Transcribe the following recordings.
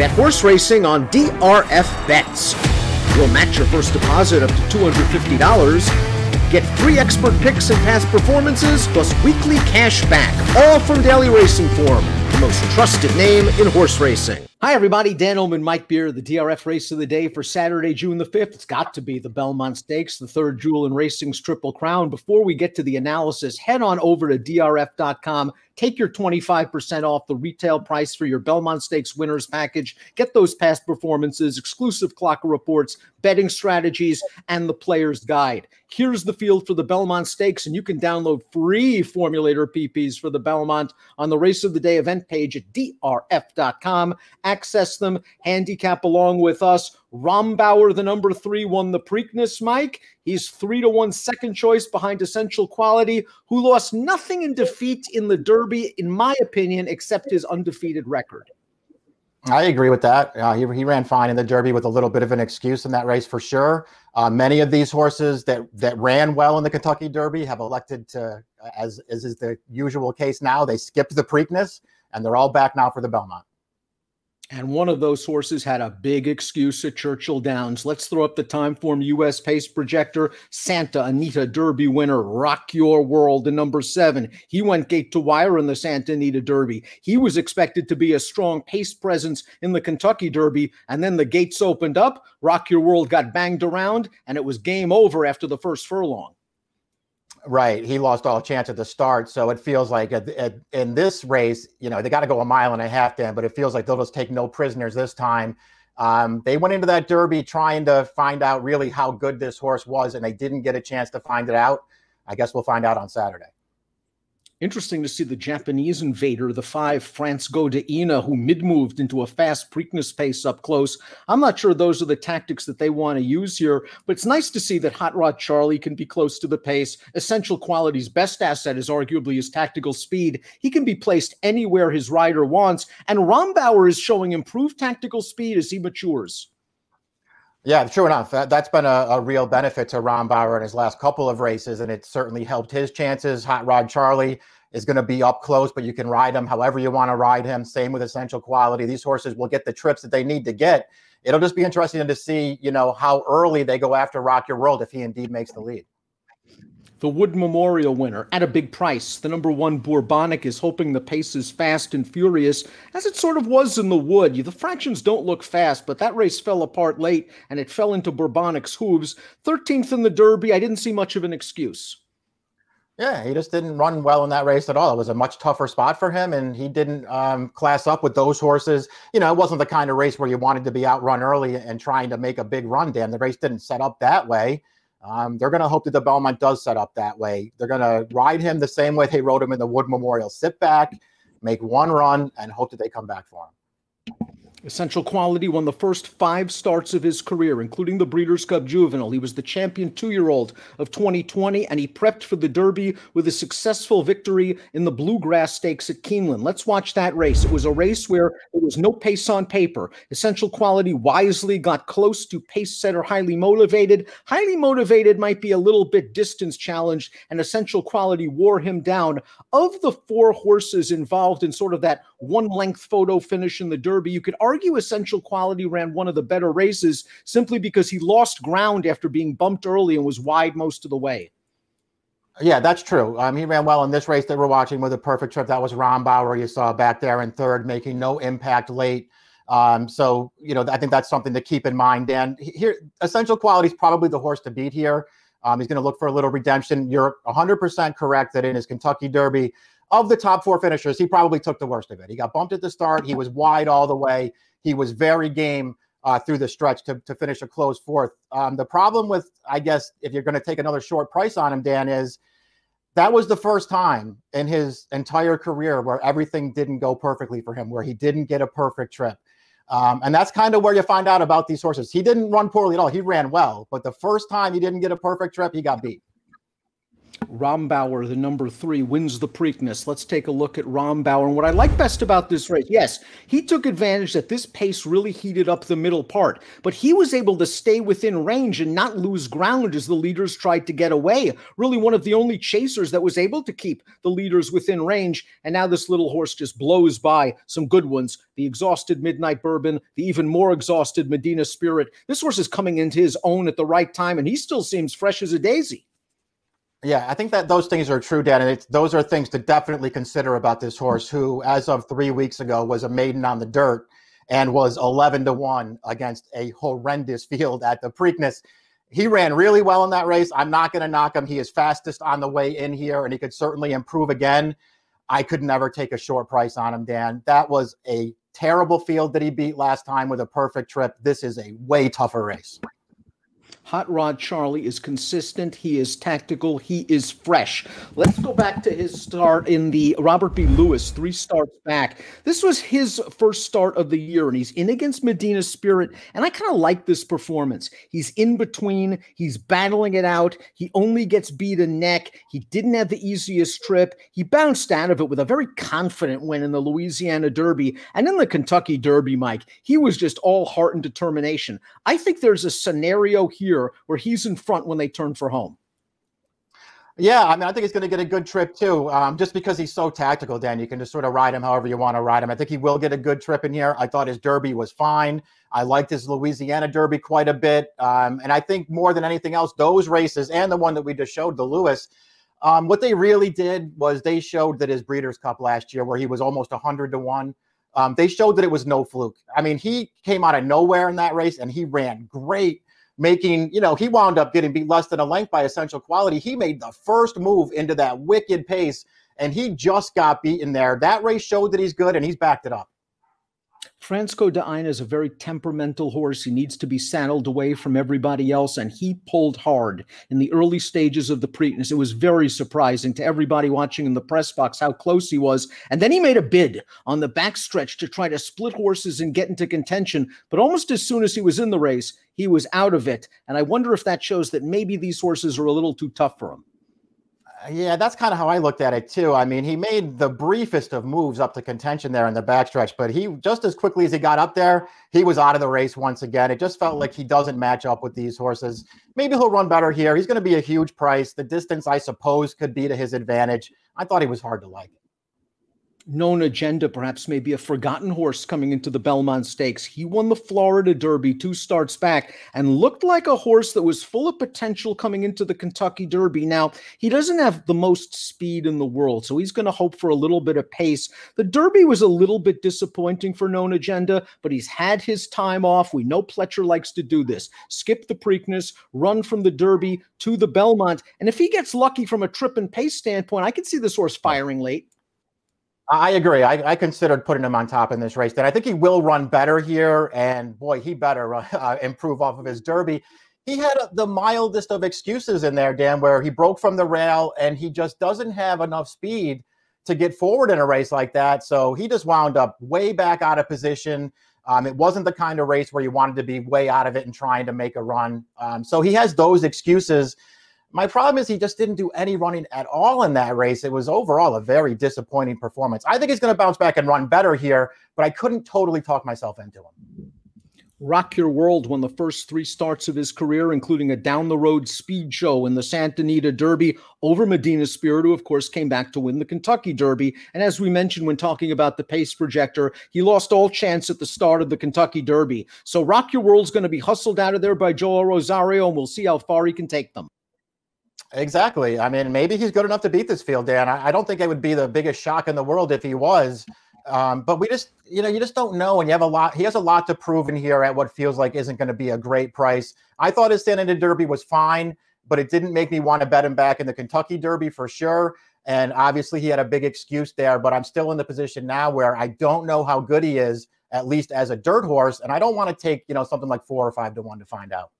Bet horse racing on DRF Bets. We'll match your first deposit up to $250. Get free expert picks and past performances, plus weekly cash back, all from Daily Racing Form, the most trusted name in horse racing. Hi, everybody. Dan Illman, Mike Beer, the DRF race of the day for Saturday, June the 5th. It's got to be the Belmont Stakes, the third jewel in racing's Triple Crown. Before we get to the analysis, head on over to DRF.com. Take your 25% off the retail price for your Belmont Stakes winners package. Get those past performances, exclusive clock reports, betting strategies, and the player's guide. Here's the field for the Belmont Stakes, and you can download free formulator PPs for the Belmont on the Race of the Day event page at DRF.com. Access them, handicap along with us. Rombauer, the number 3, won the Preakness, Mike. He's 3-1 second choice behind Essential Quality, who lost nothing in defeat in the Derby, in my opinion, except his undefeated record. I agree with that. He ran fine in the Derby with a little bit of an excuse in that race for sure. Many of these horses that ran well in the Kentucky Derby have elected to, as is the usual case now, they skipped the Preakness, and they're all back now for the Belmont. And one of those horses had a big excuse at Churchill Downs. Let's throw up the Timeform U.S. pace projector. Santa Anita Derby winner, Rock Your World, the number 7. He went gate to wire in the Santa Anita Derby. He was expected to be a strong pace presence in the Kentucky Derby, and then the gates opened up. Rock Your World got banged around, and it was game over after the first furlong. Right. He lost all chance at the start. So it feels like in this race, they got to go a mile and a half then, but it feels like they'll just take no prisoners this time. They went into that Derby trying to find out really how good this horse was, and they didn't get a chance to find it out. I guess we'll find out on Saturday. Interesting to see the Japanese invader, the 5 France Go de Ina, who mid-moved into a fast Preakness pace up close. I'm not sure those are the tactics that they want to use here, but it's nice to see that Hot Rod Charlie can be close to the pace. Essential Quality's best asset is arguably his tactical speed. He can be placed anywhere his rider wants, and Rombauer is showing improved tactical speed as he matures. Yeah, true enough. That's been a real benefit to Rombauer in his last couple of races, and it certainly helped his chances. Hot Rod Charlie is going to be up close, but you can ride him however you want to ride him. Same with Essential Quality. These horses will get the trips that they need to get. It'll just be interesting to see, how early they go after Rock Your World if he indeed makes the lead. The Wood Memorial winner at a big price. The number 1 Bourbonic is hoping the pace is fast and furious, as it sort of was in the Wood. The fractions don't look fast, but that race fell apart late, and it fell into Bourbonic's hooves. 13th in the Derby, I didn't see much of an excuse. Yeah, he just didn't run well in that race at all. It was a much tougher spot for him, and he didn't class up with those horses. It wasn't the kind of race where you wanted to be outrun early and trying to make a big run, Dan. The race didn't set up that way. They're going to hope that the Belmont does set up that way. They're going to ride him the same way they rode him in the Wood Memorial. Sit back, make one run, and hope that they come back for him. Essential Quality won the first 5 starts of his career, including the Breeders' Cup Juvenile. He was the champion 2-year-old of 2020, and he prepped for the Derby with a successful victory in the Bluegrass Stakes at Keeneland. Let's watch that race. It was a race where there was no pace on paper. Essential Quality wisely got close to pace setter Highly Motivated. Highly Motivated might be a little bit distance challenged, and Essential Quality wore him down. Of the 4 horses involved in sort of that one-length photo finish in the Derby, you could argue Essential Quality ran one of the better races simply because he lost ground after being bumped early and was wide most of the way. Yeah, that's true. He ran well in this race that we're watching with a perfect trip. That was Rombauer you saw back there in third, making no impact late. So, I think that's something to keep in mind, Dan. Here, Essential Quality is probably the horse to beat here. He's going to look for a little redemption. You're 100% correct that in his Kentucky Derby, of the top 4 finishers, he probably took the worst of it. He got bumped at the start. He was wide all the way. He was very game through the stretch to finish a close 4th. The problem with, I guess, if you're going to take another short price on him, Dan, is that was the first time in his entire career where everything didn't go perfectly for him, where he didn't get a perfect trip. And that's kind of where you find out about these horses. He didn't run poorly at all. He ran well. But the first time he didn't get a perfect trip, he got beat. Rombauer, the number 3, wins the Preakness. Let's take a look at Rombauer. And what I like best about this race, yes, he took advantage that this pace really heated up the middle part, but he was able to stay within range and not lose ground as the leaders tried to get away. Really one of the only chasers that was able to keep the leaders within range. And now this little horse just blows by some good ones. The exhausted Midnight Bourbon, the even more exhausted Medina Spirit. This horse is coming into his own at the right time, and he still seems fresh as a daisy. Yeah, I think that those things are true, Dan, and those are things to definitely consider about this horse, who, as of 3 weeks ago, was a maiden on the dirt and was 11-1 against a horrendous field at the Preakness. He ran really well in that race. I'm not going to knock him. He is fastest on the way in here, and he could certainly improve again. I could never take a short price on him, Dan. That was a terrible field that he beat last time with a perfect trip. This is a way tougher race. Hot Rod Charlie is consistent. He is tactical. He is fresh. Let's go back to his start in the Robert B. Lewis, 3 starts back. This was his first start of the year, and he's in against Medina Spirit, and I kind of like this performance. He's in between. He's battling it out. He only gets beat a neck. He didn't have the easiest trip. He bounced out of it with a very confident win in the Louisiana Derby. And in the Kentucky Derby, Mike, he was just all heart and determination. I think there's a scenario here where he's in front when they turn for home. Yeah, I mean, I think he's going to get a good trip too. Just because he's so tactical, Dan, you can just sort of ride him however you want to ride him. I think he will get a good trip in here. I thought his Derby was fine. I liked his Louisiana Derby quite a bit. And I think more than anything else, those races and the one that we just showed, the Lewis, what they really did was they showed that his Breeders' Cup last year, where he was almost 100-1, they showed that it was no fluke. I mean, he came out of nowhere in that race and he ran great. Making, you know, he wound up getting beat less than a length by Essential Quality. He made the first move into that wicked pace, and he just got beaten there. That race showed that he's good, and he's backed it up. France Go de Ina is a very temperamental horse. He needs to be saddled away from everybody else, and he pulled hard in the early stages of the Preakness. It was very surprising to everybody watching in the press box how close he was, and then he made a bid on the backstretch to try to split horses and get into contention, but almost as soon as he was in the race, he was out of it, and I wonder if that shows that maybe these horses are a little too tough for him. Yeah, that's kind of how I looked at it, too. I mean, he made the briefest of moves up to contention there in the backstretch, but he just as quickly as he got up there, he was out of the race once again. It just felt like he doesn't match up with these horses. Maybe he'll run better here. He's going to be a huge price. The distance, I suppose, could be to his advantage. I thought he was hard to like. Known Agenda, perhaps maybe a forgotten horse coming into the Belmont Stakes. He won the Florida Derby 2 starts back and looked like a horse that was full of potential coming into the Kentucky Derby. Now, he doesn't have the most speed in the world, so he's going to hope for a little bit of pace. The Derby was a little bit disappointing for Known Agenda, but he's had his time off. We know Pletcher likes to do this. Skip the Preakness, run from the Derby to the Belmont, and if he gets lucky from a trip and pace standpoint, I can see this horse firing late. I agree. I considered putting him on top in this race. Then I think he will run better here, and boy, he better improve off of his Derby. He had the mildest of excuses in there, Dan, where he broke from the rail, and he just doesn't have enough speed to get forward in a race like that. So he just wound up way back out of position. It wasn't the kind of race where you wanted to be way out of it and trying to make a run. So he has those excuses. My problem is he just didn't do any running at all in that race. It was overall a very disappointing performance. I think he's going to bounce back and run better here, but I couldn't totally talk myself into him. Rock Your World won the first 3 starts of his career, including a down-the-road speed show in the Santa Anita Derby over Medina Spirit, who, of course, came back to win the Kentucky Derby. And as we mentioned when talking about the pace projector, he lost all chance at the start of the Kentucky Derby. So Rock Your World's going to be hustled out of there by Joel Rosario, and we'll see how far he can take them. Exactly. I mean, maybe he's good enough to beat this field, Dan. I don't think it would be the biggest shock in the world if he was. But we just, you know, you just don't know. And you have a lot. He has a lot to prove in here at what feels like isn't going to be a great price. I thought his Santa Anita Derby was fine, but it didn't make me want to bet him back in the Kentucky Derby for sure. And obviously he had a big excuse there, but I'm still in the position now where I don't know how good he is, at least as a dirt horse. And I don't want to take, you know, something like 4 or 5-1 to find out.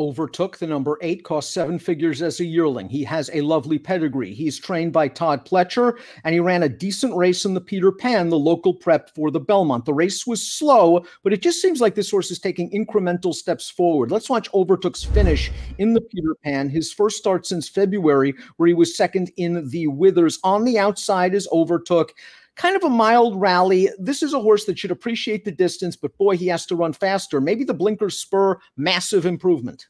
Overtook, the number 8, cost seven figures as a yearling. He has a lovely pedigree. He's trained by Todd Pletcher, and he ran a decent race in the Peter Pan, the local prep for the Belmont. The race was slow, but it just seems like this horse is taking incremental steps forward. Let's watch Overtook's finish in the Peter Pan, his first start since February, where he was second in the Withers. On the outside is Overtook. Kind of a mild rally. This is a horse that should appreciate the distance, but boy, he has to run faster. Maybe the blinkers spur massive improvement.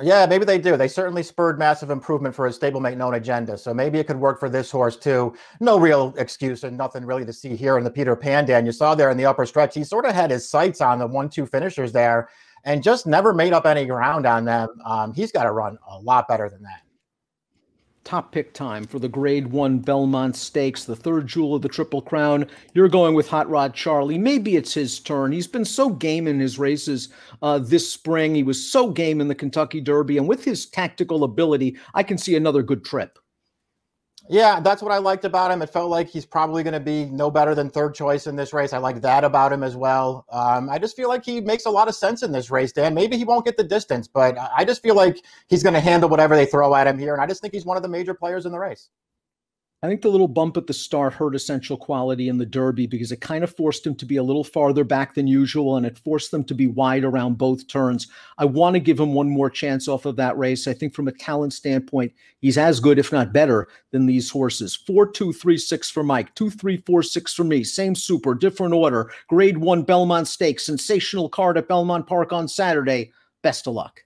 Yeah, maybe they do. They certainly spurred massive improvement for his stablemate Known Agenda. So maybe it could work for this horse too. No real excuse and nothing really to see here in the Peter Pan. Dan, you saw there in the upper stretch, he sort of had his sights on the 1-2 finishers there and just never made up any ground on them. He's got to run a lot better than that. Top pick time for the Grade 1 Belmont Stakes, the third jewel of the Triple Crown. You're going with Hot Rod Charlie. Maybe it's his turn. He's been so game in his races this spring. He was so game in the Kentucky Derby. And with his tactical ability, I can see another good trip. Yeah, that's what I liked about him. It felt like he's probably going to be no better than third choice in this race. I like that about him as well. I just feel like he makes a lot of sense in this race, Dan. Maybe he won't get the distance, but I just feel like he's going to handle whatever they throw at him here. And I just think he's one of the major players in the race. I think the little bump at the start hurt Essential Quality in the Derby because it kind of forced him to be a little farther back than usual, and it forced them to be wide around both turns. I want to give him one more chance off of that race. I think from a talent standpoint, he's as good, if not better, than these horses. 4-2-3-6 for Mike, 2-3-4-6 for me. Same super, different order. Grade 1 Belmont Stakes, sensational card at Belmont Park on Saturday. Best of luck.